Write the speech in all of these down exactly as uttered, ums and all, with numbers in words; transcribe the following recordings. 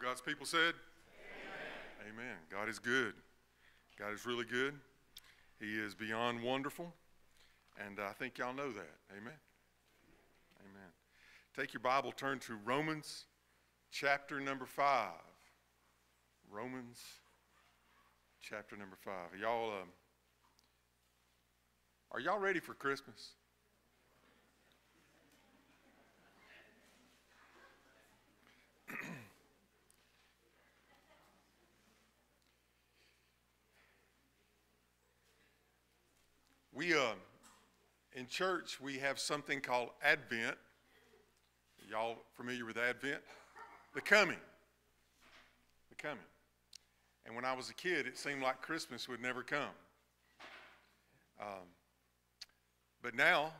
God's people said? Amen. Amen. God is good. God is really good. He is beyond wonderful. And I think y'all know that. Amen. Amen. Take your Bible, turn to Romans chapter number five. Romans chapter number five. Y'all, um, are y'all ready for Christmas? We, uh, in church, we have something called Advent. Y'all familiar with Advent? The coming. The coming. And when I was a kid, it seemed like Christmas would never come. Um, but now,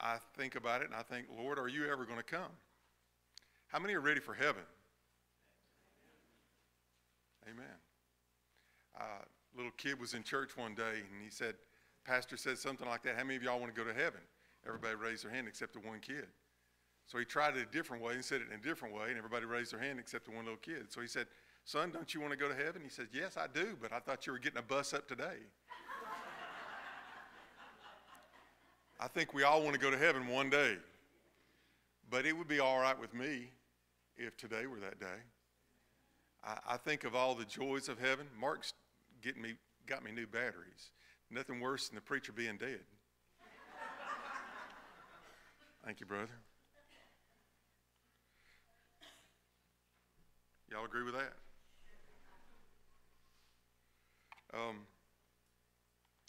I think about it and I think, Lord, are you ever going to come? How many are ready for heaven? Amen. A uh, little kid was in church one day and he said, pastor said something like that. How many of y'all want to go to heaven? Everybody raised their hand except the one kid. So he tried it a different way and said it in a different way, and everybody raised their hand except the one little kid. So he said, son, don't you want to go to heaven? He said, yes, I do, but I thought you were getting a bus up today. I think we all want to go to heaven one day, but it would be all right with me if today were that day. I, I think of all the joys of heaven. Mark's getting me, got me new batteries. Nothing worse than the preacher being dead. Thank you, brother. Y'all agree with that? Um,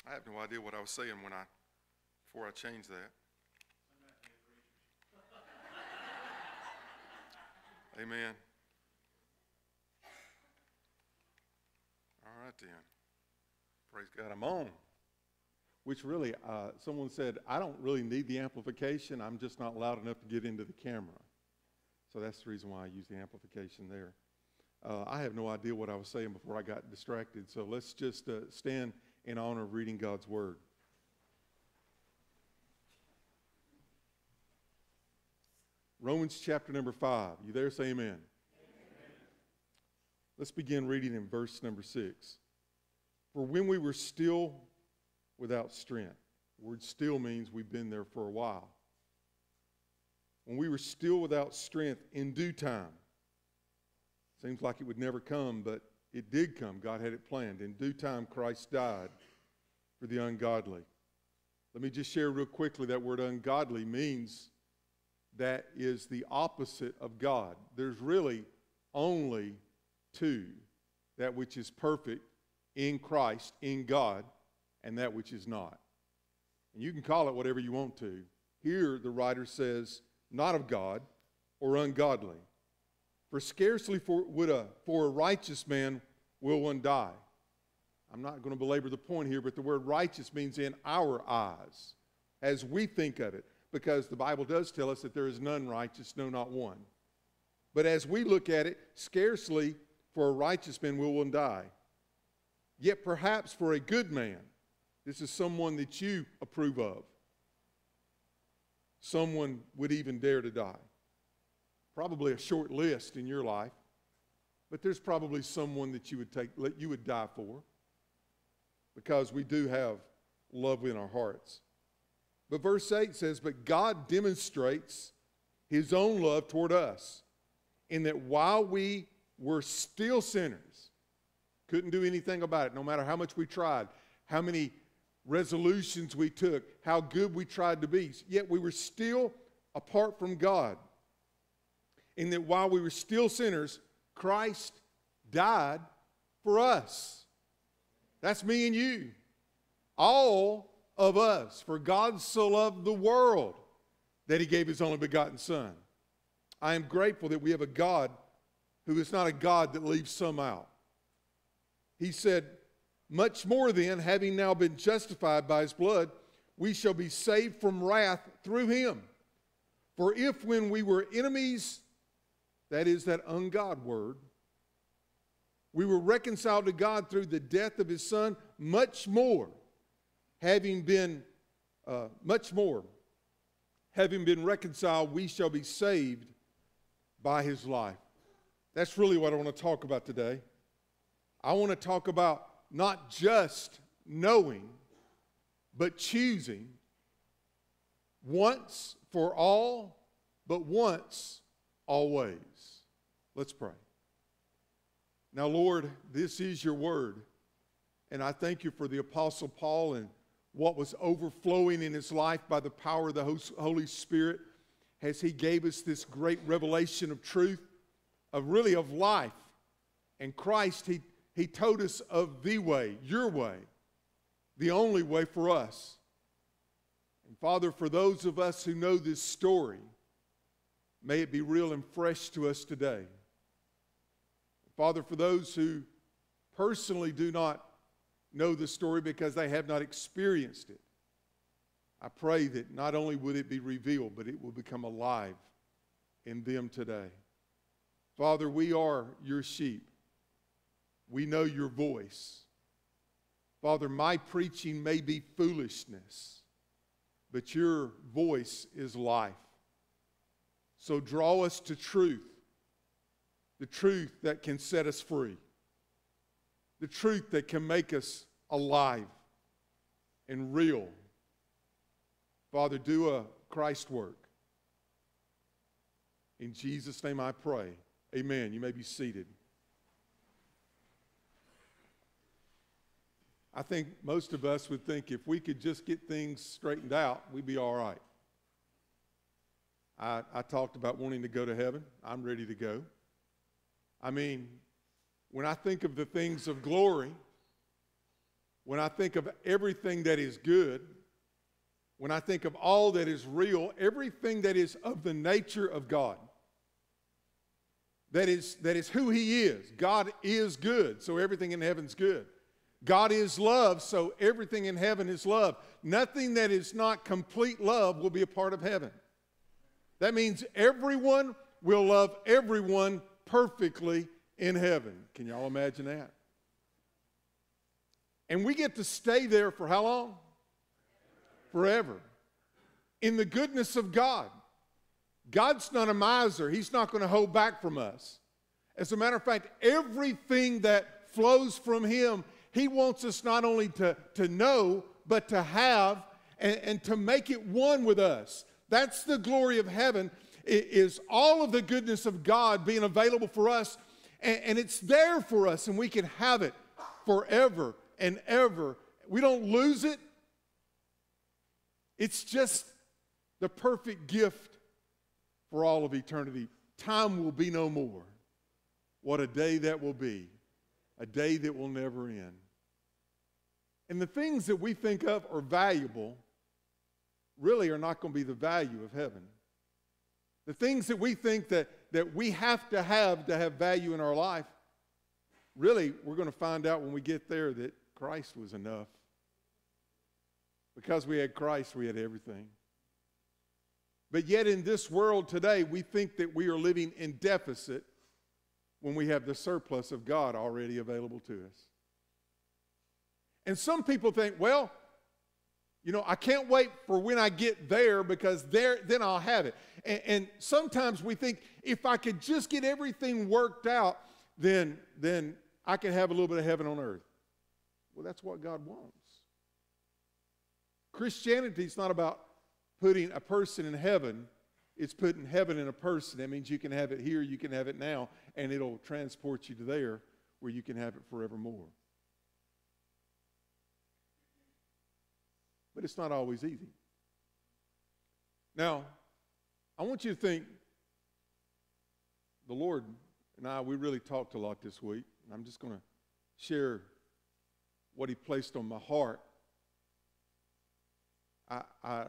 I have no idea what I was saying when I, before I changed that. Amen. All right, then. Praise God, I'm on. Which really, uh, someone said, I don't really need the amplification. I'm just not loud enough to get into the camera. So that's the reason why I use the amplification there. Uh, I have no idea what I was saying before I got distracted. So let's just uh, stand in honor of reading God's word. Romans chapter number five. You there? Say amen. Amen. Let's begin reading in verse number six. For when we were still without strength. The word still means we've been there for a while. When we were still without strength in due time. Seems like it would never come, but it did come. God had it planned. In due time, Christ died for the ungodly. Let me just share real quickly that word ungodly means that is the opposite of God. There's really only two, that which is perfect in Christ, in God, and that which is not. And you can call it whatever you want to. Here the writer says, not of God or ungodly. For scarcely for, would a, for a righteous man will one die. I'm not going to belabor the point here, but the word righteous means in our eyes, as we think of it, because the Bible does tell us that there is none righteous, no, not one. But as we look at it, scarcely for a righteous man will one die. Yet perhaps for a good man, this is someone that you approve of, someone would even dare to die. Probably a short list in your life, but there's probably someone that you would take, you would die for, because we do have love in our hearts. But verse eight says, but God demonstrates his own love toward us, in that while we were still sinners, couldn't do anything about it, no matter how much we tried, how many resolutions we took, how good we tried to be, yet we were still apart from God. In that while we were still sinners, Christ died for us. That's me and you. All of us. For God so loved the world that he gave his only begotten son. I am grateful that we have a God who is not a God that leaves some out. He said, much more then, having now been justified by his blood, we shall be saved from wrath through him. For if when we were enemies, that is that ungod word, we were reconciled to God through the death of his son, much more, having been, uh, much more, having been reconciled, we shall be saved by his life. That's really what I want to talk about today. I want to talk about not just knowing, but choosing once for all, but once always. Let's pray. Now, Lord, this is your word, and I thank you for the Apostle Paul and what was overflowing in his life by the power of the Holy Spirit as he gave us this great revelation of truth, of really of life. And Christ, he, he told us of the way, your way, the only way for us. And Father, for those of us who know this story, may it be real and fresh to us today. Father, for those who personally do not know the story because they have not experienced it, I pray that not only would it be revealed, but it will become alive in them today. Father, we are your sheep. We know your voice. Father, my preaching may be foolishness, but your voice is life. So draw us to truth, the truth that can set us free, the truth that can make us alive and real. Father, do a Christ work. In Jesus' name I pray. Amen. You may be seated. I think most of us would think if we could just get things straightened out, we'd be all right. I, I talked about wanting to go to heaven. I'm ready to go. I mean, when I think of the things of glory, when I think of everything that is good, when I think of all that is real, everything that is of the nature of God, that is, that is who He is. God is good, so everything in heaven's good. God is love, so everything in heaven is love. Nothing that is not complete love will be a part of heaven. That means everyone will love everyone perfectly in heaven. Can y'all imagine that? And we get to stay there for how long? Forever. In the goodness of God. God's not a miser. He's not going to hold back from us. As a matter of fact, everything that flows from Him, He wants us not only to, to know, but to have and, and to make it one with us. That's the glory of heaven, is all of the goodness of God being available for us, and, and it's there for us, and we can have it forever and ever. We don't lose it. It's just the perfect gift for all of eternity. Time will be no more. What a day that will be, a day that will never end. And the things that we think of are valuable really are not going to be the value of heaven. The things that we think that, that we have to have to have value in our life, really we're going to find out when we get there that Christ was enough. Because we had Christ, we had everything. But yet in this world today, we think that we are living in deficit when we have the surplus of God already available to us. And some people think, well, you know, I can't wait for when I get there because there, then I'll have it. And, and sometimes we think if I could just get everything worked out, then, then I can have a little bit of heaven on earth. Well, that's what God wants. Christianity is not about putting a person in heaven. It's putting heaven in a person. That means you can have it here, you can have it now, and it'll transport you to there where you can have it forevermore. But it's not always easy. Now, I want you to think, the Lord and I, we really talked a lot this week, and I'm just going to share what He placed on my heart. I, I,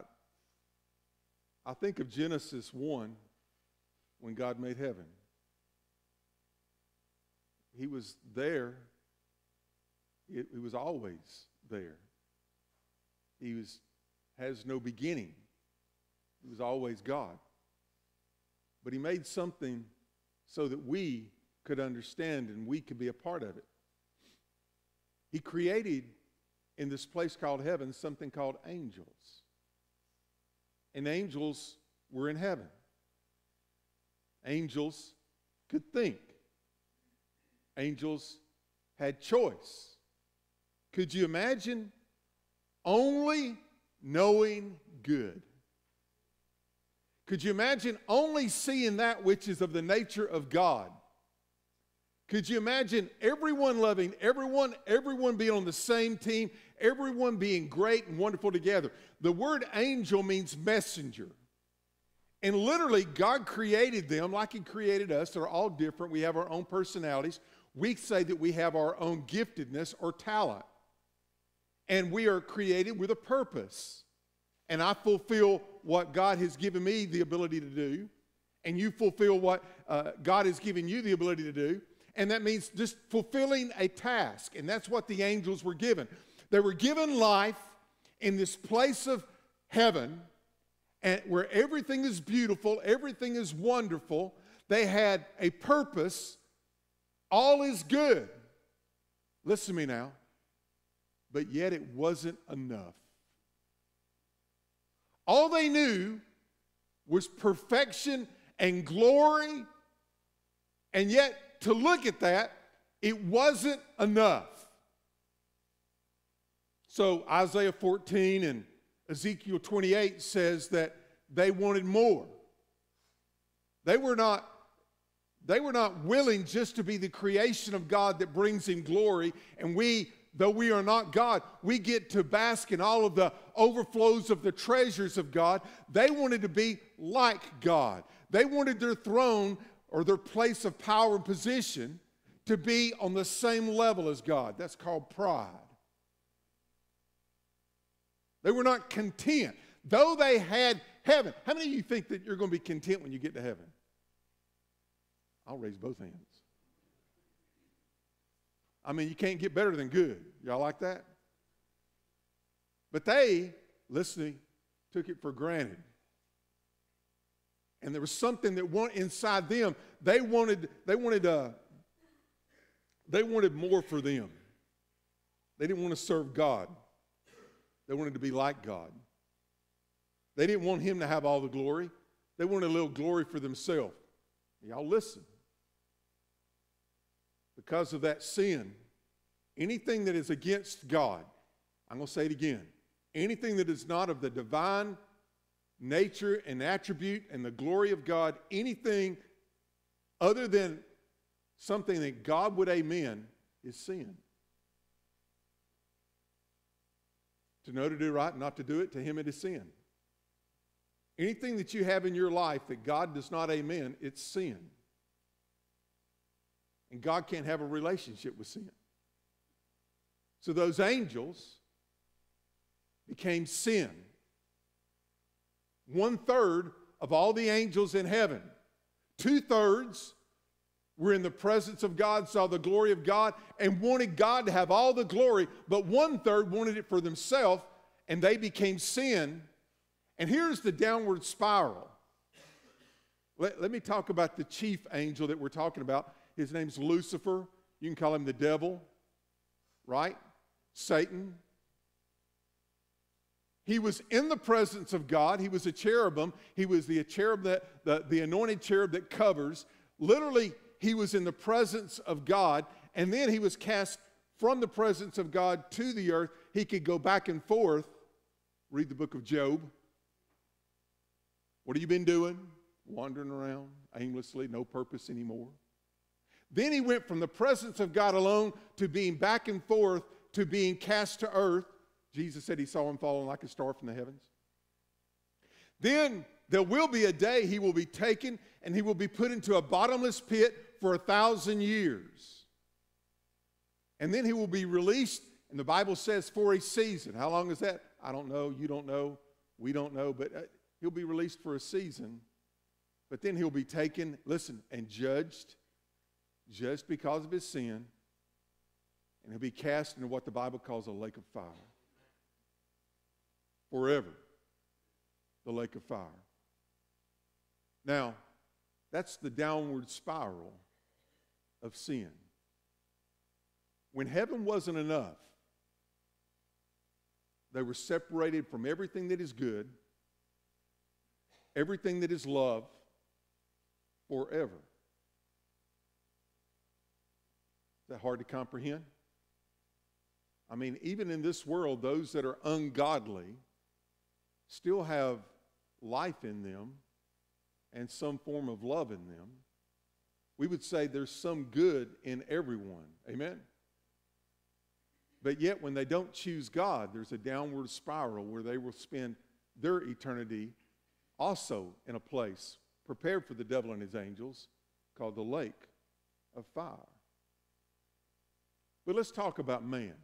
I think of Genesis one, when God made heaven. He was there. It, it was always there. He was, has no beginning. He was always God. But He made something so that we could understand and we could be a part of it. He created in this place called heaven something called angels. And angels were in heaven. Angels could think. Angels had choice. Could you imagine only knowing good? Could you imagine only seeing that which is of the nature of God? Could you imagine everyone loving everyone, everyone being on the same team, everyone being great and wonderful together? The word angel means messenger. And literally, God created them like He created us. They're all different. We have our own personalities. We say that we have our own giftedness or talent. And we are created with a purpose. And I fulfill what God has given me the ability to do. And you fulfill what uh, God has given you the ability to do. And that means just fulfilling a task. And that's what the angels were given. They were given life in this place of heaven, and where everything is beautiful, everything is wonderful. They had a purpose. All is good. Listen to me now. But yet it wasn't enough. All they knew was perfection and glory. And yet, to look at that, it wasn't enough. So Isaiah fourteen and Ezekiel twenty-eight says that they wanted more. They were not, they were not willing just to be the creation of God that brings Him glory. And we, though we are not God, we get to bask in all of the overflows of the treasures of God. They wanted to be like God. They wanted their throne or their place of power and position to be on the same level as God. That's called pride. They were not content, though they had heaven. How many of you think that you're going to be content when you get to heaven? I'll raise both hands. I mean, you can't get better than good. Y'all like that? But they, listening, took it for granted. And there was something that went inside them. They wanted, they wanted, uh, they wanted more for them. They didn't want to serve God. They wanted to be like God. They didn't want Him to have all the glory. They wanted a little glory for themselves. Y'all listen. Because of that sin, anything that is against God, I'm going to say it again, anything that is not of the divine nature and attribute and the glory of God, anything other than something that God would amen is sin. To know to do right and not to do it, to him it is sin. Anything that you have in your life that God does not amen, it's sin. And God can't have a relationship with sin. So those angels became sin. One third of all the angels in heaven. Two thirds were in the presence of God, saw the glory of God, and wanted God to have all the glory, but one-third wanted it for themselves, and they became sin. And here's the downward spiral. Let, let me talk about the chief angel that we're talking about. His name's Lucifer. You can call him the devil, right? Satan. He was in the presence of God. He was a cherubim. He was the cherub, that, the, the anointed cherub that covers. Literally, he was in the presence of God, and then he was cast from the presence of God to the earth. He could go back and forth. Read the book of Job. What have you been doing? Wandering around aimlessly, no purpose anymore. Then he went from the presence of God alone to being back and forth to being cast to earth. Jesus said he saw him falling like a star from the heavens. Then there will be a day he will be taken, and he will be put into a bottomless pit for a thousand years. And then he will be released, and the Bible says for a season. How long is that? I don't know, you don't know, we don't know, but he'll be released for a season. But then he'll be taken, listen, and judged just because of his sin, and he'll be cast into what the Bible calls a lake of fire. Forever, the lake of fire. Now, that's the downward spiral of sin. When heaven wasn't enough, they were separated from everything that is good, everything that is love, forever. that hard to comprehend? I mean, even in this world, those that are ungodly still have life in them and some form of love in them. We would say there's some good in everyone. Amen? But yet, when they don't choose God, there's a downward spiral where they will spend their eternity also in a place prepared for the devil and his angels called the lake of fire. But let's talk about man.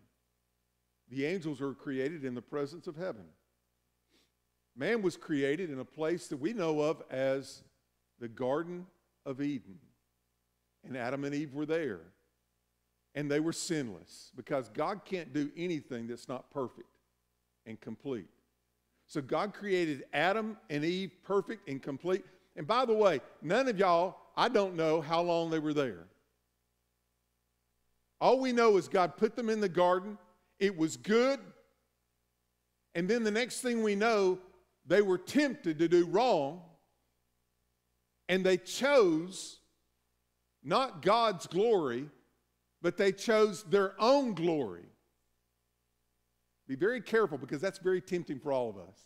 The angels were created in the presence of heaven. Man was created in a place that we know of as the Garden of Eden. And Adam and Eve were there. And they were sinless because God can't do anything that's not perfect and complete. So God created Adam and Eve perfect and complete. And by the way, none of y'all, I don't know how long they were there. All we know is God put them in the garden. It was good. And then the next thing we know, they were tempted to do wrong. And they chose not God's glory, but they chose their own glory. Be very careful, because that's very tempting for all of us.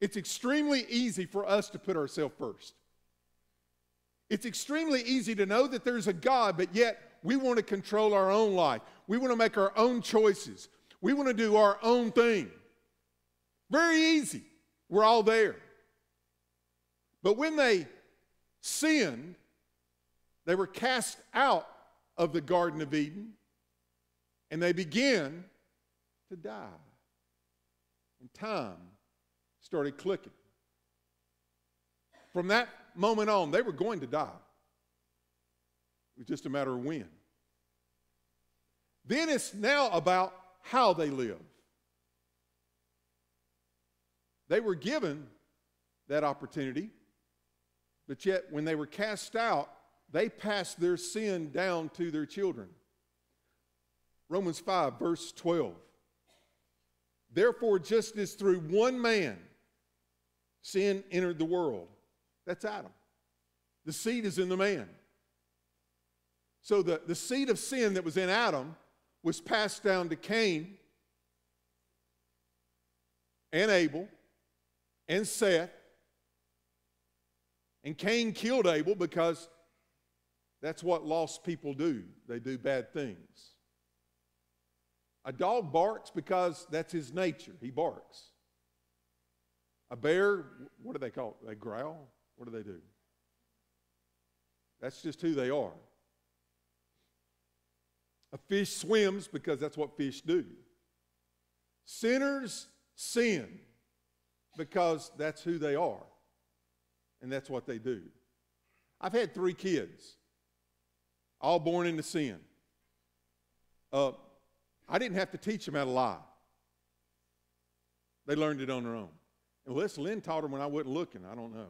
It's extremely easy for us to put ourselves first. It's extremely easy to know that there's a God, but yet we want to control our own life. We want to make our own choices. We want to do our own thing. Very easy. We're all there. But when they sinned, they were cast out of the Garden of Eden, and they began to die. And time started clicking. From that moment on, they were going to die. It was just a matter of when. Then it's now about how they live. They were given that opportunity, but yet when they were cast out, they passed their sin down to their children. Romans five, verse twelve. Therefore, just as through one man sin entered the world, that's Adam. The seed is in the man. So the, the seed of sin that was in Adam was passed down to Cain and Abel and Seth. And Cain killed Abel because that's what lost people do. They do bad things. A dog barks because that's his nature. He barks. A bear, what do they call it? They growl? What do they do? That's just who they are. A fish swims because that's what fish do. Sinners sin because that's who they are, and that's what they do. I've had three kids, all born into sin. Uh, I didn't have to teach them how to lie. They learned it on their own. Unless Lynn taught them when I wasn't looking, I don't know.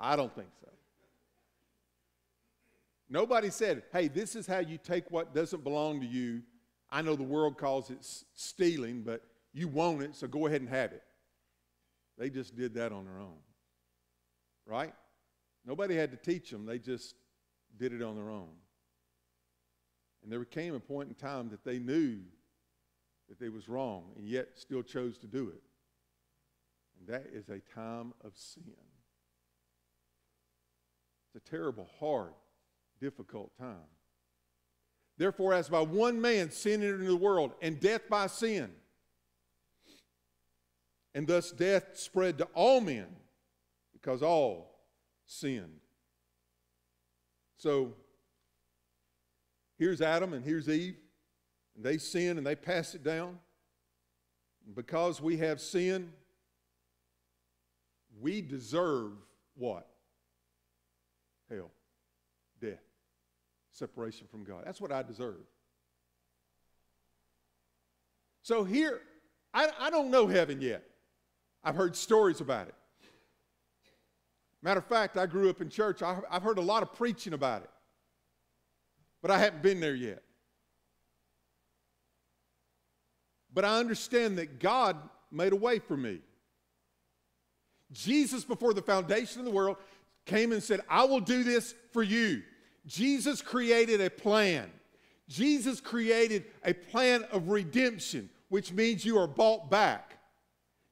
I don't think so. Nobody said, hey, this is how you take what doesn't belong to you. I know the world calls it stealing, but you want it, so go ahead and have it. They just did that on their own, right? Nobody had to teach them. They just did it on their own. And there came a point in time that they knew that they was wrong and yet still chose to do it. And that is a time of sin. It's a terrible, hard, difficult time. Therefore, as by one man sin entered into the world, and death by sin, and thus death spread to all men, because all sinned. So here's Adam and here's Eve, and they sin and they pass it down. And because we have sin, we deserve what? Hell. Death. Separation from God. That's what I deserve. So here, I, I don't know heaven yet. I've heard stories about it. Matter of fact, I grew up in church. I, I've heard a lot of preaching about it. But I haven't been there yet. But I understand that God made a way for me. Jesus, before the foundation of the world, came and said, I will do this for you. Jesus created a plan. Jesus created a plan of redemption, which means you are bought back.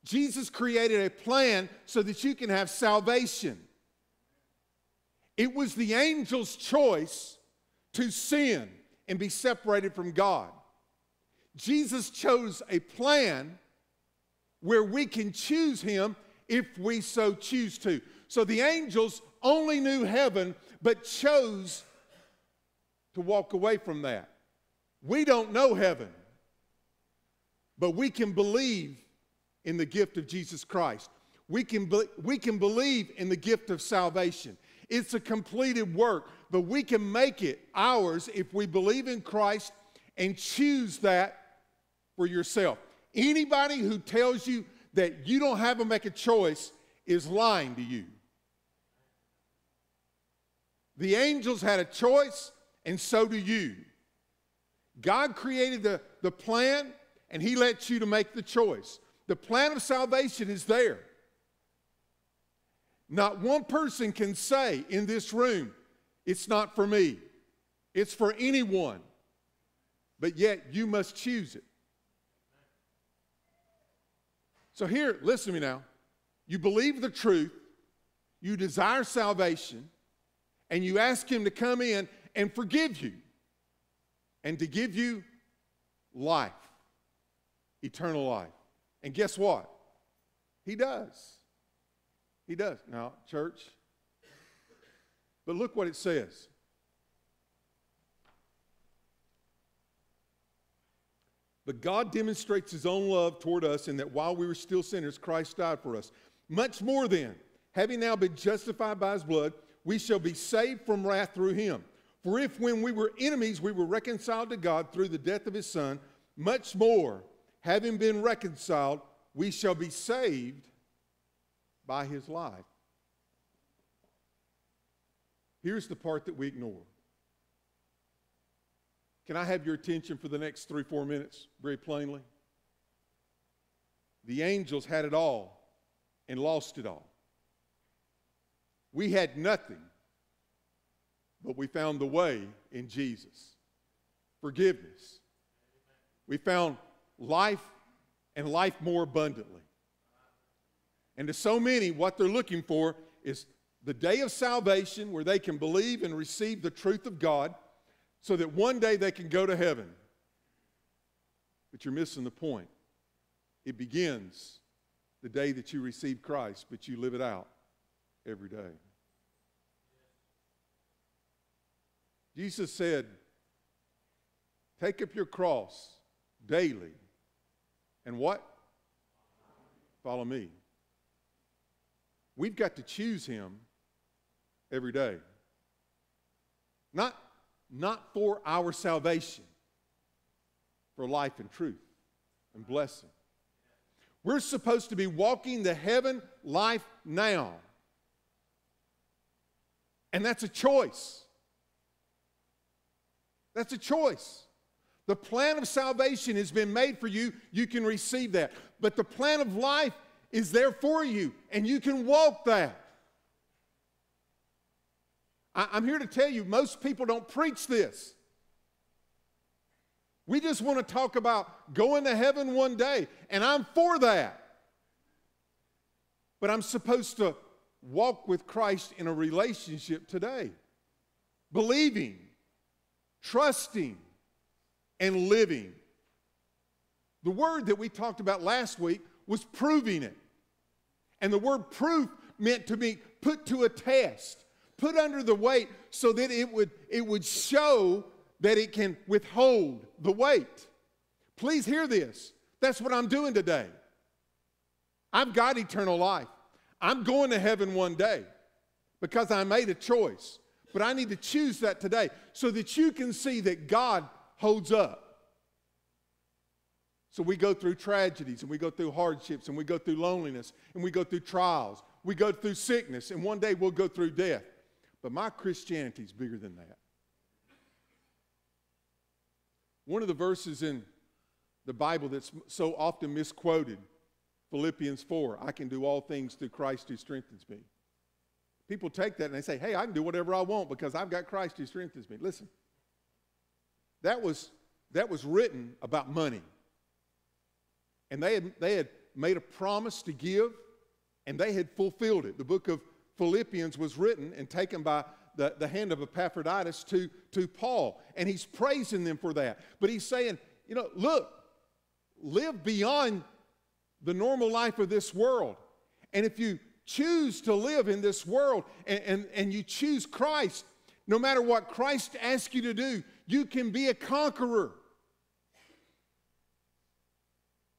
Jesus created a plan so that you can have salvation. It was the angel's choice to sin and be separated from God. Jesus chose a plan where we can choose him if we so choose to. So the angels only knew heaven, but chose to walk away from that. We don't know heaven, but we can believe in the gift of Jesus Christ. We can, be, we can believe in the gift of salvation. It's a completed work, but we can make it ours if we believe in Christ and choose that for yourself. Anybody who tells you that you don't have to make a choice is lying to you. The angels had a choice, and so do you. God created the, the plan, and he lets you to make the choice. The plan of salvation is there. Not one person can say in this room, it's not for me. It's for anyone. But yet you must choose it. So here, listen to me now. You believe the truth, you desire salvation, and you ask him to come in and forgive you and to give you life, eternal life. And guess what? He does. He does. Now, church, but look what it says. But God demonstrates his own love toward us in that while we were still sinners, Christ died for us. Much more then, having now been justified by his blood, we shall be saved from wrath through him. For if when we were enemies, we were reconciled to God through the death of his son, much more, having been reconciled, we shall be saved by his life. Here's the part that we ignore. Can I have your attention for the next three, four minutes, very plainly? The angels had it all and lost it all. We had nothing, but we found the way in Jesus. Forgiveness. We found life and life more abundantly. And to so many, what they're looking for is the day of salvation where they can believe and receive the truth of God, so that one day they can go to heaven. But you're missing the point. It begins the day that you receive Christ, but you live it out every day. Jesus said, take up your cross daily and what? Follow me. We've got to choose him every day. Not Not for our salvation, for life and truth and blessing. We're supposed to be walking the heaven life now. And that's a choice. That's a choice. The plan of salvation has been made for you. You can receive that. But the plan of life is there for you, and you can walk that. I'm here to tell you, most people don't preach this. We just want to talk about going to heaven one day, and I'm for that. But I'm supposed to walk with Christ in a relationship today, believing, trusting, and living. The word that we talked about last week was proving it. And the word proof meant to be put to a test. Put under the weight so that it would, it would show that it can withhold the weight. Please hear this. That's what I'm doing today. I've got eternal life. I'm going to heaven one day because I made a choice. But I need to choose that today so that you can see that God holds up. So we go through tragedies, and we go through hardships, and we go through loneliness, and we go through trials. We go through sickness, and one day we'll go through death. But my Christianity is bigger than that. One of the verses in the Bible that's so often misquoted, Philippians four, I can do all things through Christ who strengthens me. People take that and they say, hey, I can do whatever I want because I've got Christ who strengthens me. Listen, that was, that was written about money. And they had, they had made a promise to give, and they had fulfilled it. The book of Philippians was written and taken by the, the hand of Epaphroditus to, to Paul, and he's praising them for that. But he's saying, you know, look, live beyond the normal life of this world. And if you choose to live in this world and, and, and you choose Christ, no matter what Christ asks you to do, you can be a conqueror.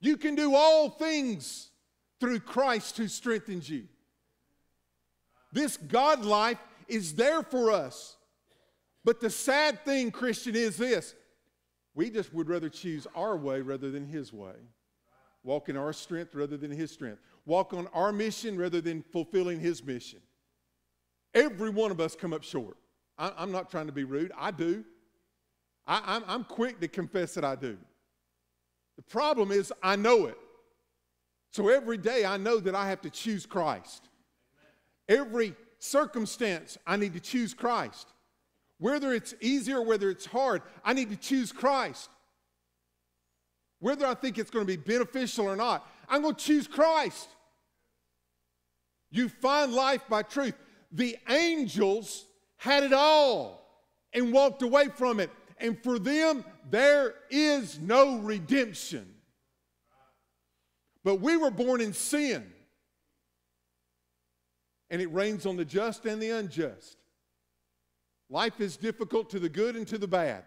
You can do all things through Christ who strengthens you. This God life is there for us. But the sad thing, Christian, is this. We just would rather choose our way rather than His way. Walk in our strength rather than His strength. Walk on our mission rather than fulfilling His mission. Every one of us come up short. I, I'm not trying to be rude. I do. I, I'm, I'm quick to confess that I do. The problem is I know it. So every day I know that I have to choose Christ. Every circumstance I need to choose Christ. Whether it's easy or whether it's hard, I need to choose Christ. Whether I think it's going to be beneficial or not, I'm going to choose Christ. You find life by truth. The angels had it all and walked away from it. And for them, there is no redemption. But we were born in sin. And it rains on the just and the unjust. Life is difficult to the good and to the bad.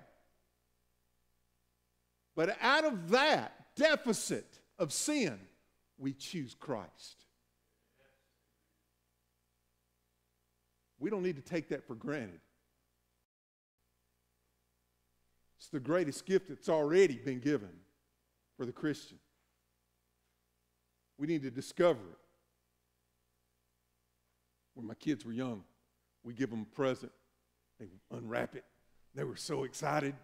But out of that deficit of sin, we choose Christ. We don't need to take that for granted. It's the greatest gift that's already been given for the Christian. We need to discover it. When my kids were young, we give them a present. They unwrap it. They were so excited.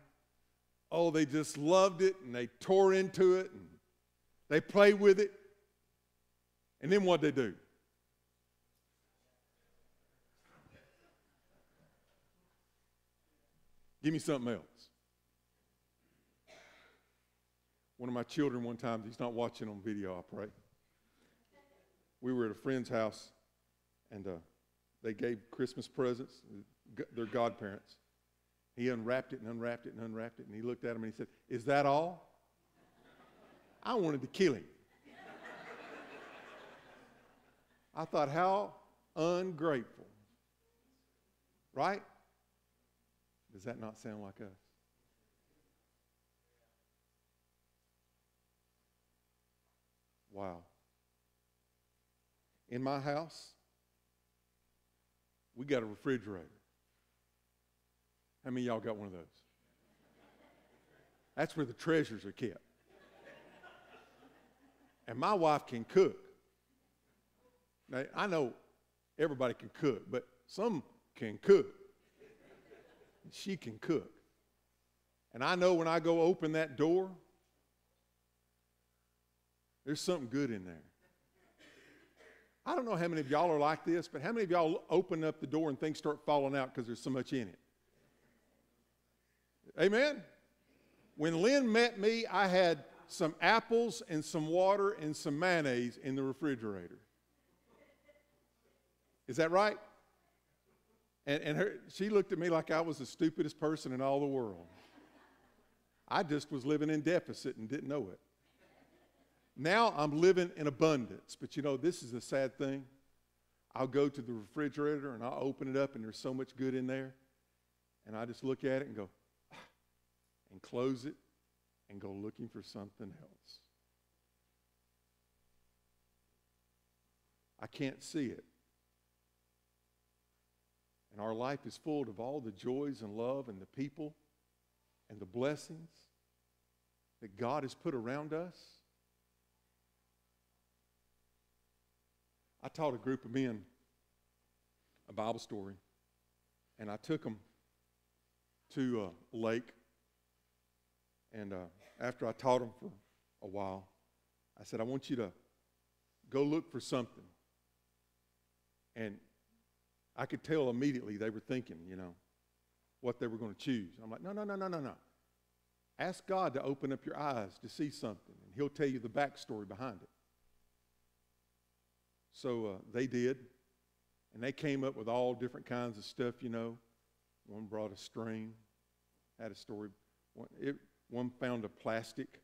Oh, they just loved it, and they tore into it, and they played with it. And then what did they do? Give me something else. One of my children one time, he's not watching on video, I pray. We were at a friend's house, and uh, they gave Christmas presents, their godparents. He unwrapped it and unwrapped it and unwrapped it, and he looked at him and he said, "Is that all?" I wanted to kill him. I thought, how ungrateful, right? Does that not sound like us? Wow. In my house, we got a refrigerator. How many of y'all got one of those? That's where the treasures are kept. And my wife can cook. Now, I know everybody can cook, but some can cook. She can cook. And I know when I go open that door, there's something good in there. I don't know how many of y'all are like this, but how many of y'all open up the door and things start falling out because there's so much in it? Amen? When Lynn met me, I had some apples and some water and some mayonnaise in the refrigerator. Is that right? And, and her, she looked at me like I was the stupidest person in all the world. I just was living in deficit and didn't know it. Now I'm living in abundance. But you know, this is the sad thing. I'll go to the refrigerator and I'll open it up and there's so much good in there. And I just look at it and go, and close it and go looking for something else. I can't see it. And our life is full of all the joys and love and the people and the blessings that God has put around us. I taught a group of men a Bible story, and I took them to a lake. And uh, after I taught them for a while, I said, I want you to go look for something. And I could tell immediately they were thinking, you know, what they were going to choose. I'm like, no, no, no, no, no, no. Ask God to open up your eyes to see something, and he'll tell you the backstory behind it. So uh, they did, and they came up with all different kinds of stuff, you know. One brought a string, had a story. One, it, one found a plastic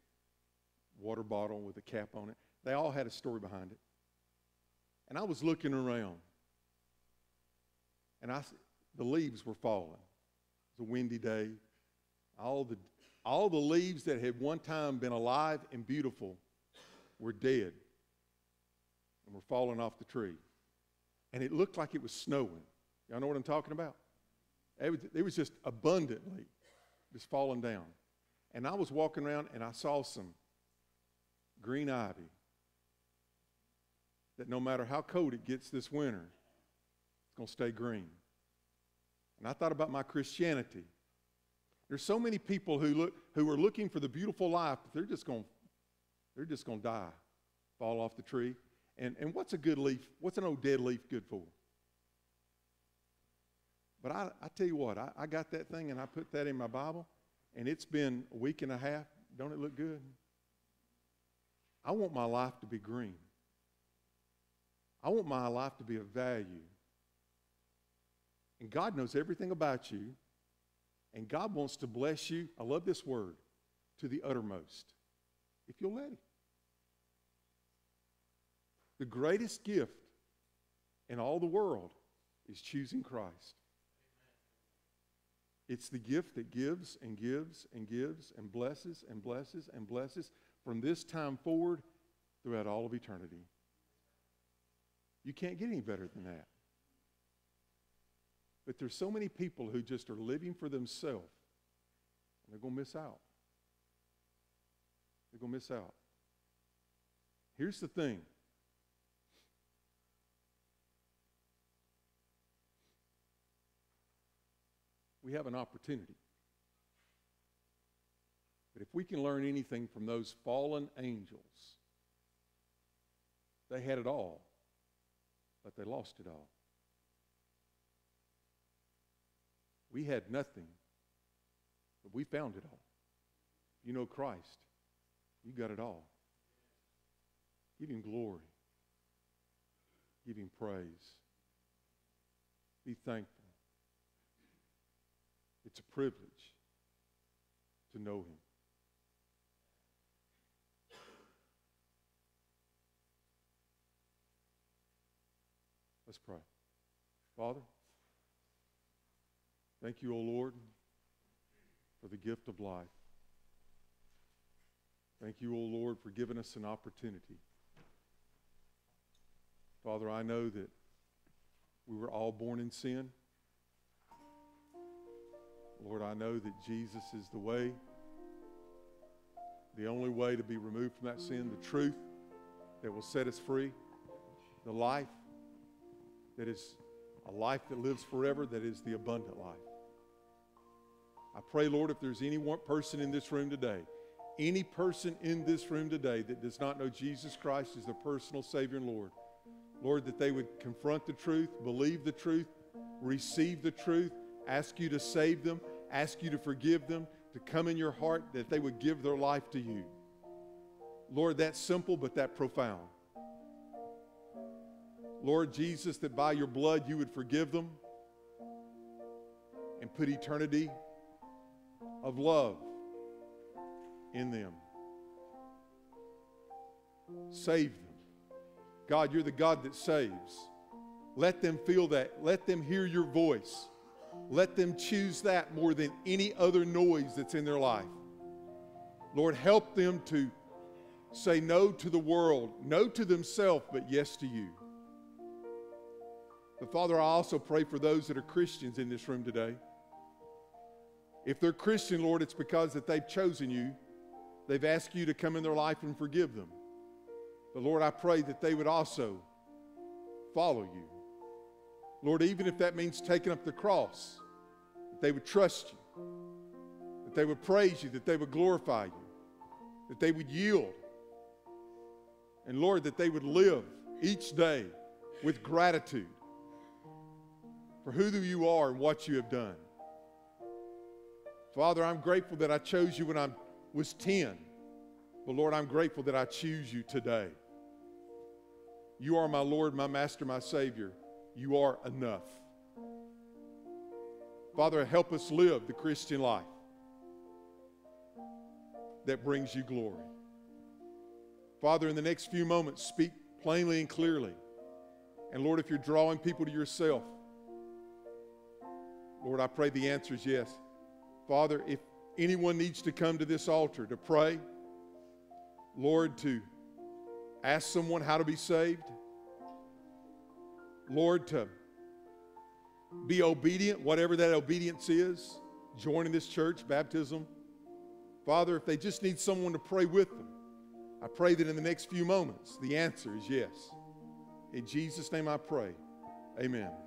water bottle with a cap on it. They all had a story behind it. And I was looking around, and I, the leaves were falling. It was a windy day. All the, all the leaves that had one time been alive and beautiful were dead and were falling off the tree. And it looked like it was snowing. Y'all know what I'm talking about? It was, it was just abundantly just falling down. And I was walking around, and I saw some green ivy that no matter how cold it gets this winter, it's going to stay green. And I thought about my Christianity. There's so many people who look who are looking for the beautiful life, but they're just going they're just going to die, fall off the tree. And and what's a good leaf? What's an old dead leaf good for? But I, I tell you what, I, I got that thing and I put that in my Bible, and it's been a week and a half. Don't it look good? I want my life to be green. I want my life to be of value. And God knows everything about you. And God wants to bless you, I love this word, to the uttermost, if you'll let him. The greatest gift in all the world is choosing Christ. It's the gift that gives and gives and gives and blesses and blesses and blesses from this time forward throughout all of eternity. You can't get any better than that. But there's so many people who just are living for themselves, and they're going to miss out. They're going to miss out. Here's the thing. We have an opportunity. But if we can learn anything from those fallen angels, they had it all, but they lost it all. We had nothing, but we found it all. You know Christ. You got it all. Give him glory. Give him praise. Be thankful. It's a privilege to know him. Let's pray. Father, thank you, O Lord, for the gift of life. Thank you, O Lord, for giving us an opportunity. Father, I know that we were all born in sin. Lord, I know that Jesus is the way, the only way to be removed from that sin, the truth that will set us free, the life that is a life that lives forever, that is the abundant life. I pray, Lord, if there's any one person in this room today, any person in this room today that does not know Jesus Christ as their personal Savior and Lord, Lord, that they would confront the truth, believe the truth, receive the truth, ask you to save them, ask you to forgive them, to come in your heart, that they would give their life to you. Lord, that's simple, but that profound. Lord Jesus, that by your blood you would forgive them and put eternity of love in them. Save them. God, you're the God that saves. Let them feel that. Let them hear your voice. Let them choose that more than any other noise that's in their life. Lord, help them to say no to the world, no to themselves, but yes to you. But Father, I also pray for those that are Christians in this room today. If they're Christian, Lord, it's because that they've chosen you. They've asked you to come in their life and forgive them. But Lord, I pray that they would also follow you. Lord, even if that means taking up the cross, that they would trust you, that they would praise you, that they would glorify you, that they would yield. And Lord, that they would live each day with gratitude. for who you are and what you have done. Father, I'm grateful that I chose you when I was ten. But Lord, I'm grateful that I choose you today. You are my Lord, my Master, my Savior. You are enough. Father, help us live the Christian life that brings you glory. Father, in the next few moments, speak plainly and clearly. And Lord, if you're drawing people to yourself, Lord, I pray the answer is yes. Father, if anyone needs to come to this altar to pray, Lord, to ask someone how to be saved, Lord, to be obedient, whatever that obedience is, joining this church, baptism. Father, if they just need someone to pray with them, I pray that in the next few moments, the answer is yes. In Jesus' name I pray, amen.